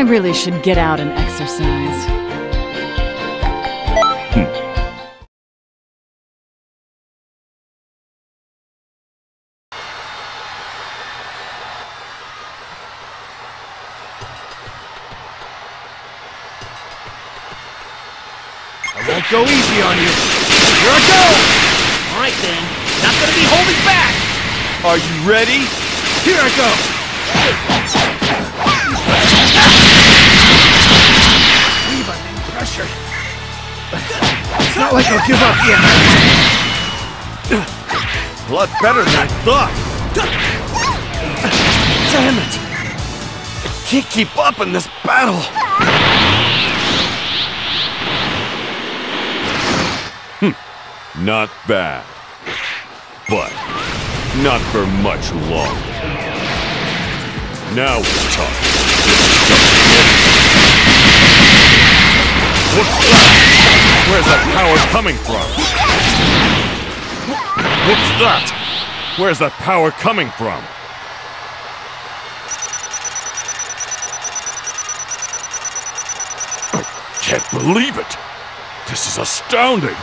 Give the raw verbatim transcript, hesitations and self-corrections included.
I really should get out and exercise. Go easy on you. Here I go! Alright then, not gonna be holding back! Are you ready? Here I go! Leave, I'm being pressured. It's not like I'll give up yet. A lot better than I thought. Damn it! I can't keep up in this battle. Not bad, but not for much longer. Now we're talking. Where's that power coming from? What's that? Where's that power coming from? I can't believe it! This is astounding!